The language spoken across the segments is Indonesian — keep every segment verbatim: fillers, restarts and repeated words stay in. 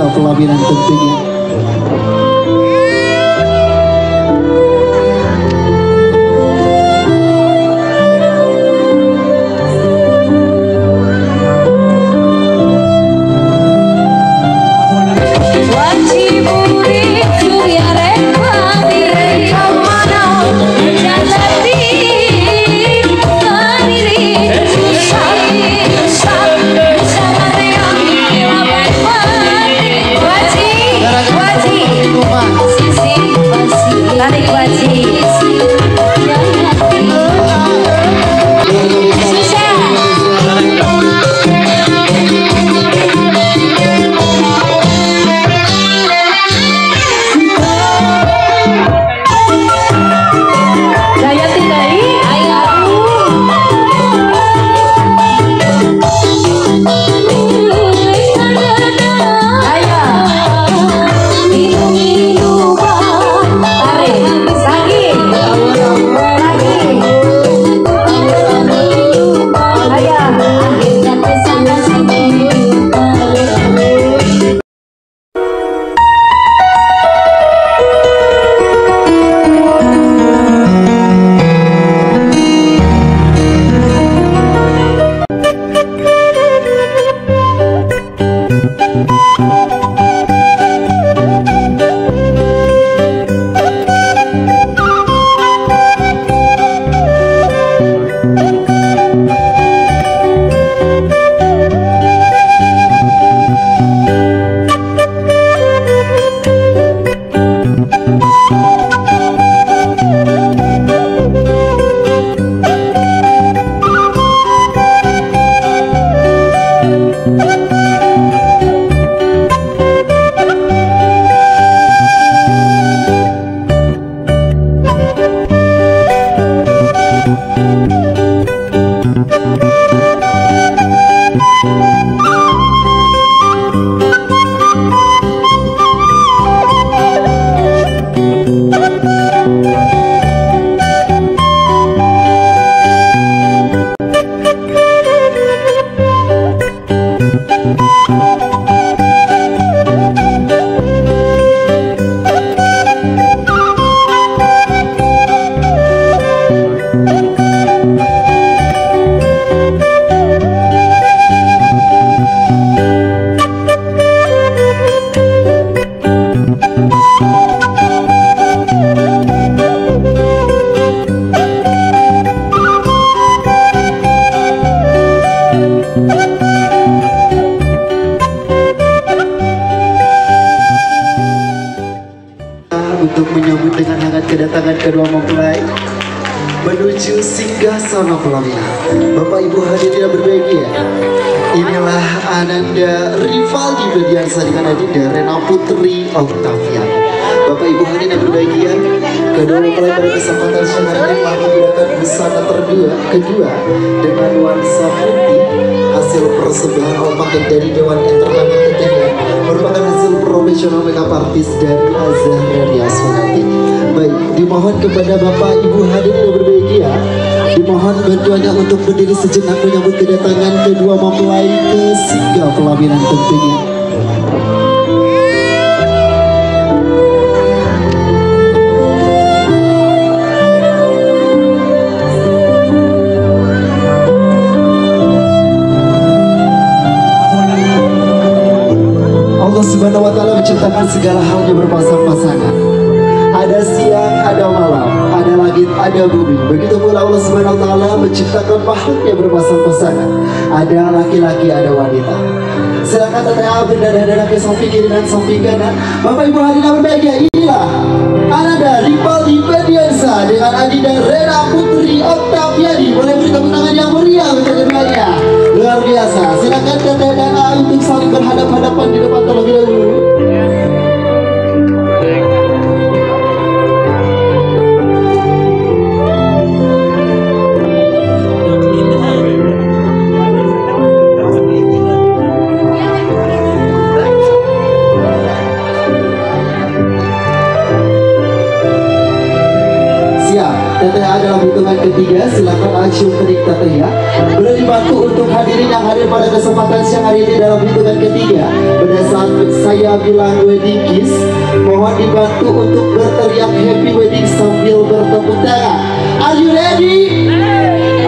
hasil pelaminan tentunya. Bapak Ibu hadir tidak berbahagia. Inilah Ananda Rifaldy berdiasa dengan Adinda Rena Putri Oktavia. Bapak Ibu hadir tidak berbahagia. Kedua mempelai pada kesempatan sore ini telah menggunakan busana terdua kedua dengan nuansa putih hasil persembahan olahraga dari Dewan Entertainment Indonesia merupakan hasil profesional Mega Partis dari Azhar Ria Sunanti. Baik, dimohon kepada Bapak Ibu hadir tidak berbahagia. Dimohon bantuannya untuk berdiri sejenak menyambut kedatangan kedua mempelai ke singgah pelaminan tentunya. Allah Subhanahu wa Ta'ala menciptakan segala halnya berpasang-pasangan. Ada siang, ada malam, ada langit, ada bumi. Begitu pula Allah Subhanahu wa Ta'ala menciptakan makhluknya berpasang-pasangan. Ada laki-laki, ada wanita. Silakan tetap berada-ada ke samping kiri dan samping kanan. Bapak Ibu hadirin berbahagia, inilah Ananda Rifaldy berdiasa dengan Adinda Rena Putri Oktavia. Boleh beri tepuk tangan yang meriah untuk keduanya. Luar biasa. Silakan tetap untuk saling berhadapan-hadapan di depan terlebih dahulu. Teteh adalah hitungan ketiga, silakan Asyum Penikta Teriak beri batu untuk hadirin yang hadir pada kesempatan siang hari ini dalam hitungan ketiga. Pada saat saya bilang wedding kiss, mohon dibantu untuk berteriak happy wedding sambil bertepuk tangan. Are you ready?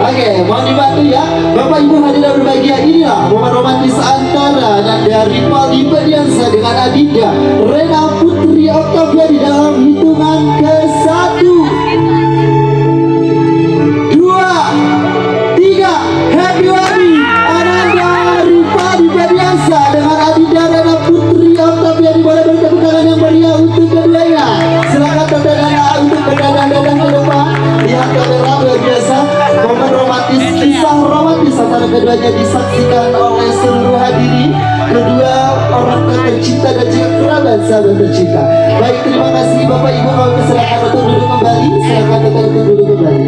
Oke, okay, mohon dibantu ya Bapak Ibu hadirin berbahagia. Inilah momen romantis antara Nanda Rifaldy Badiansa dengan Adinda Rena Putri Oktavia di dalam hitungan ke satu. Keduanya disaksikan oleh seluruh hadirin, kedua orang tercinta dan juga kerabat sahabat tercinta. Baik, terima kasih Bapak Ibu, kami persilakan untuk duduk kembali. Silakan tetap duduk kembali.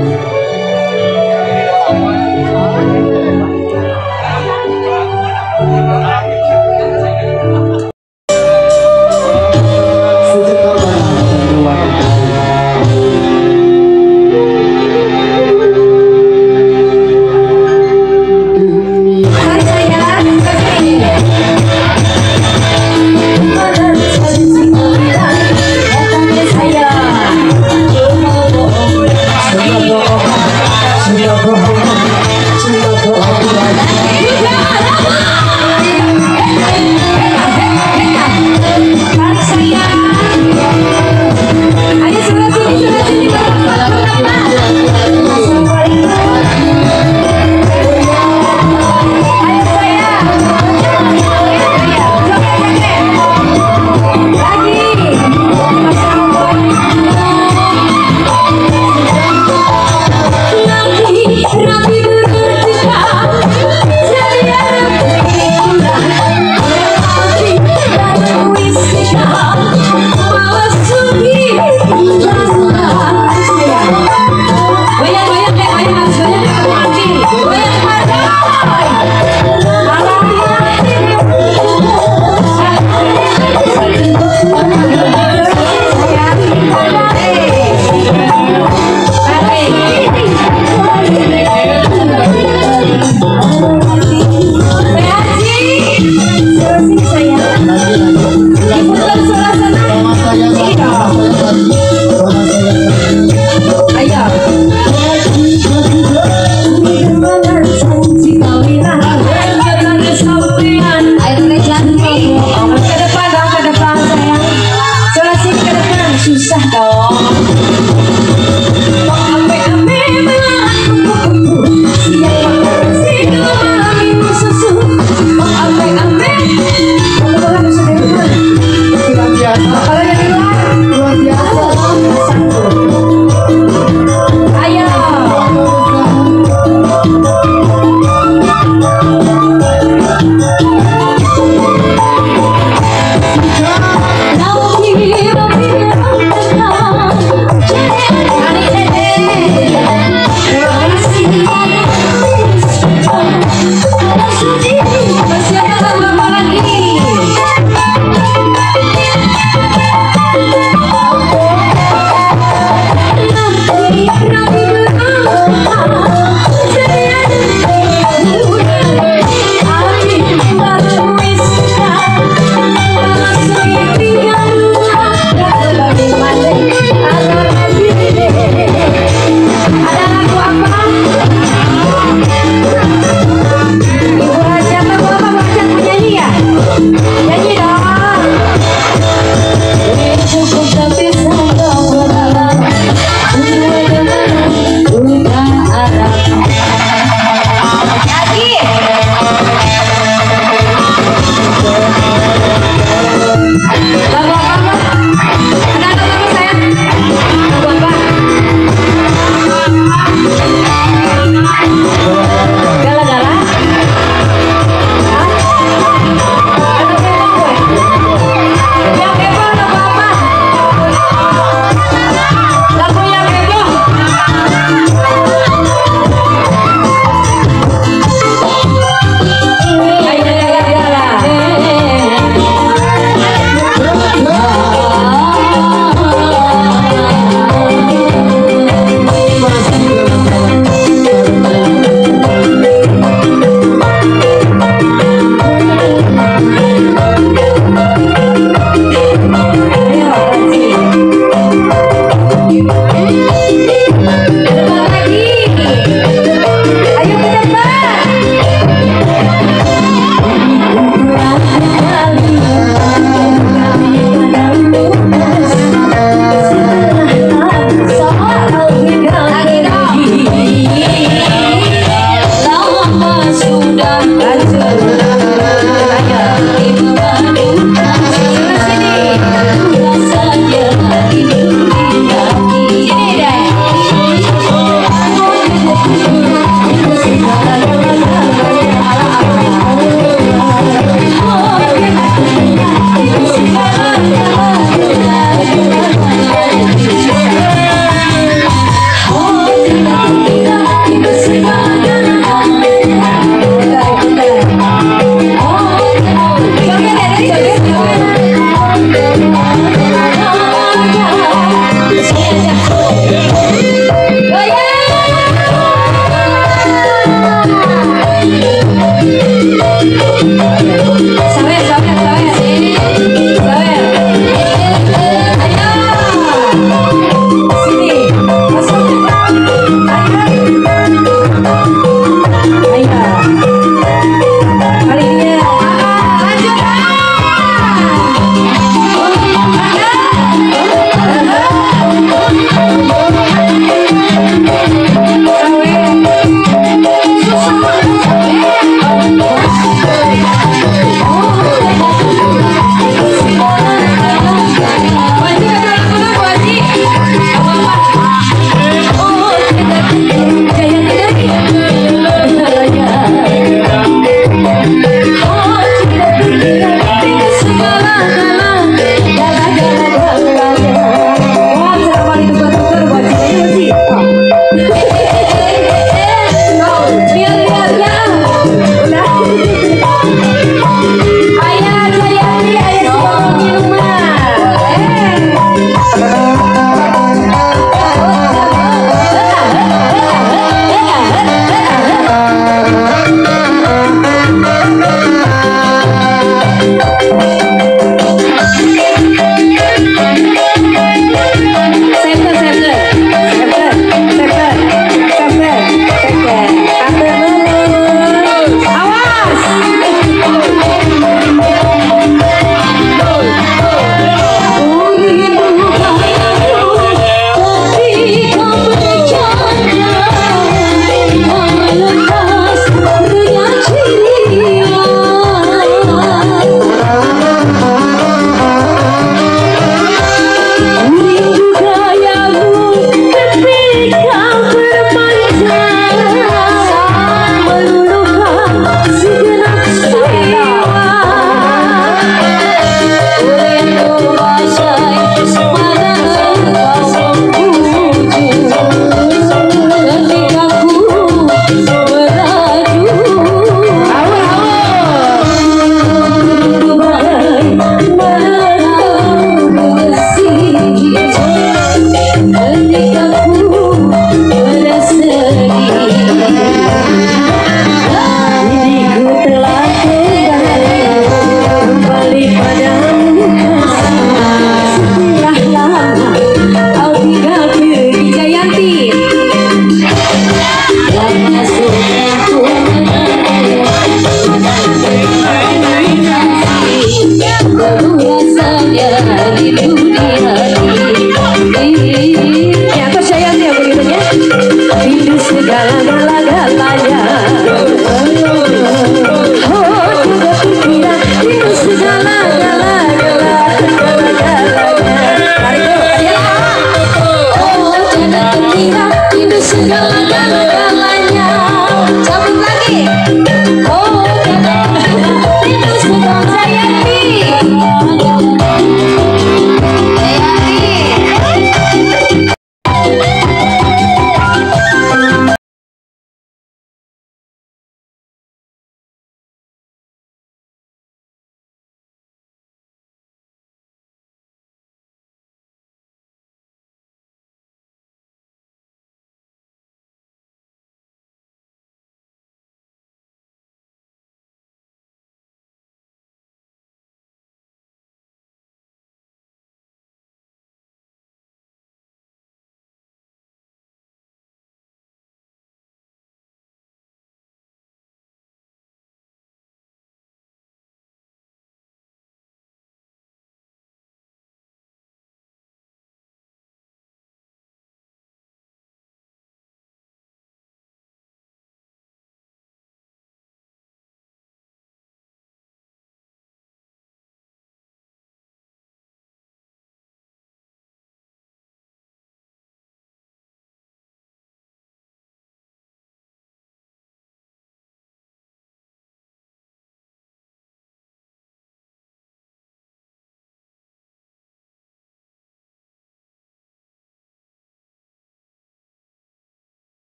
Sudah berhubung, sudah berhubung.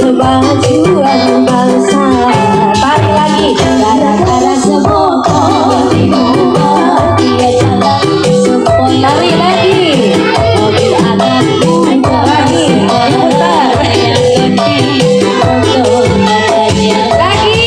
kemajuan bangsa. Balik lagi, gara-gara semua timu dia jalan semua. Tarik lagi, mobil anakku aja lagi. Putar untuk matanya lagi.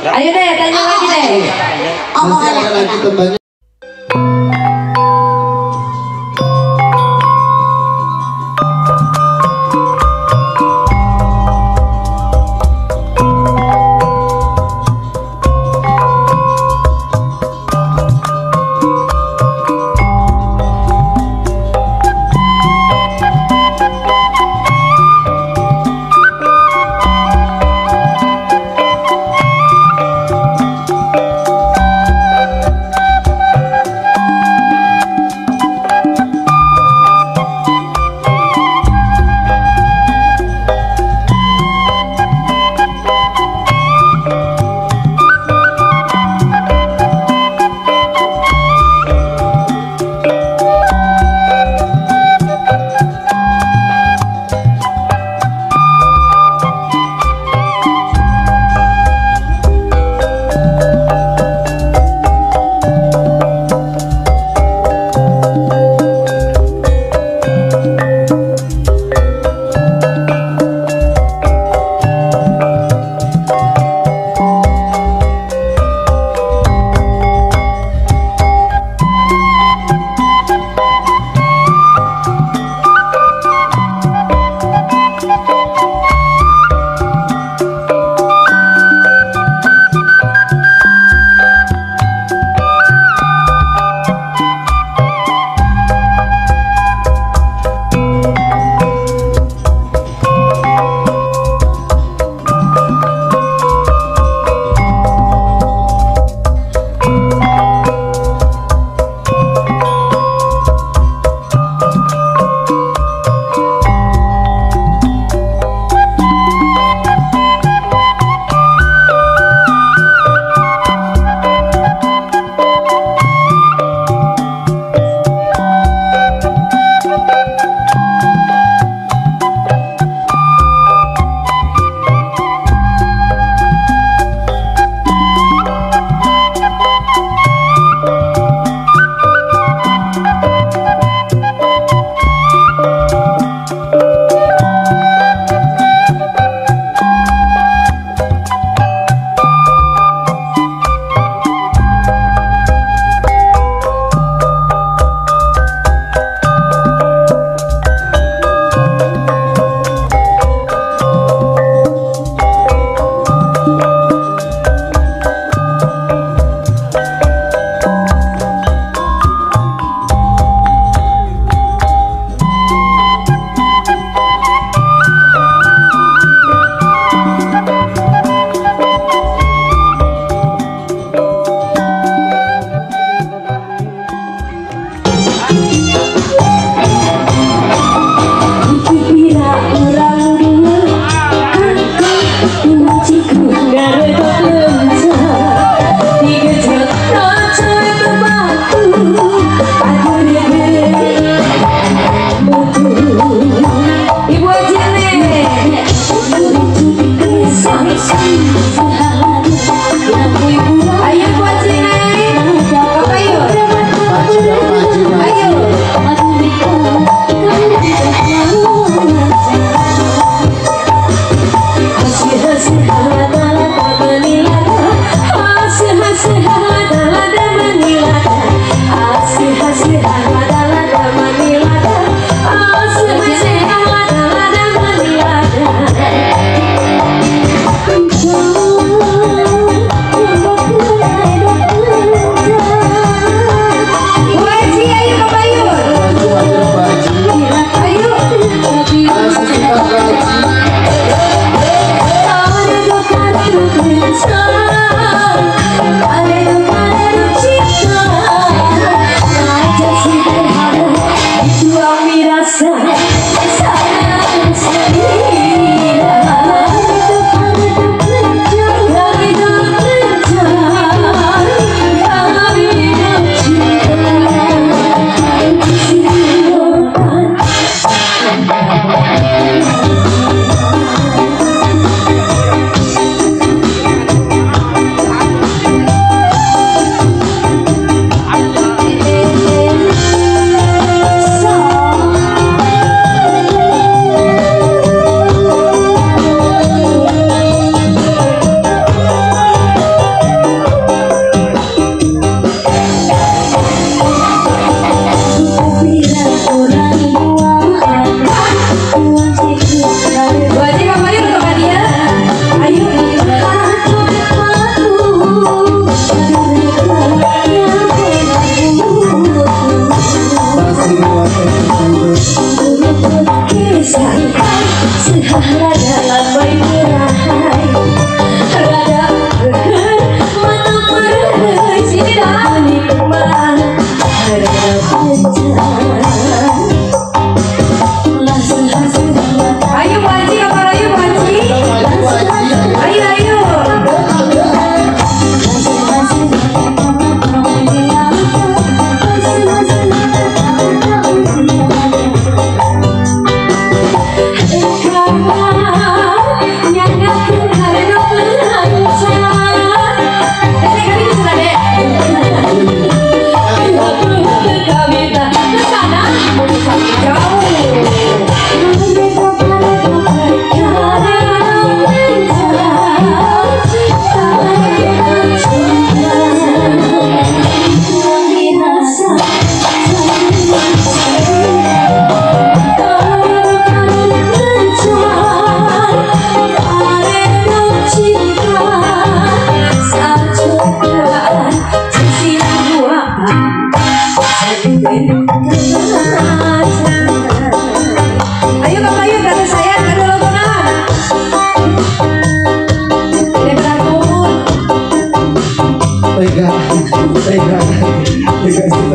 Ayo deh, tanya lagi deh. Masih ada lagi tembanya.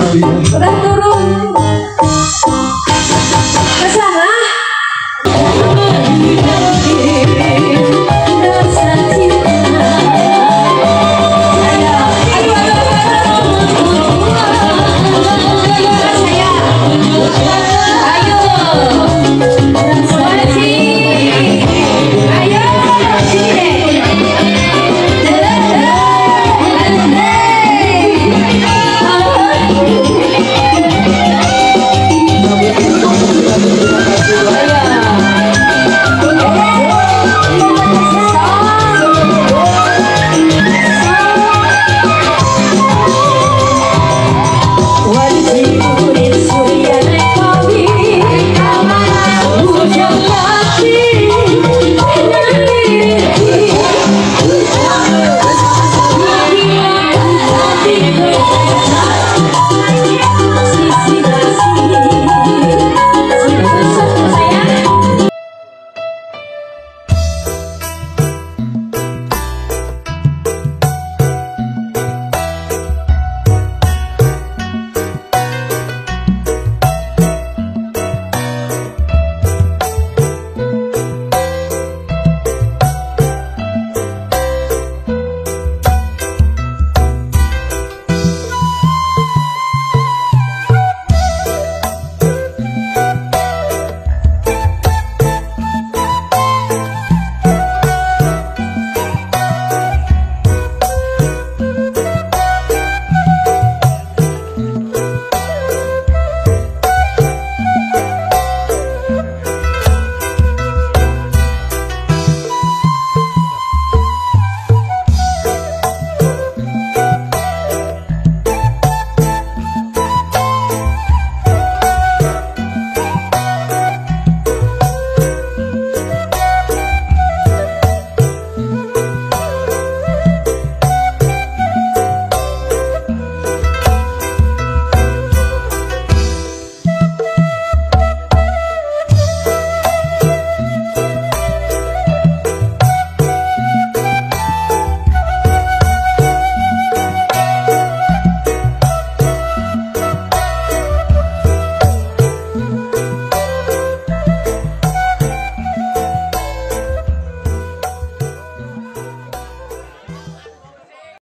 Mega Partis.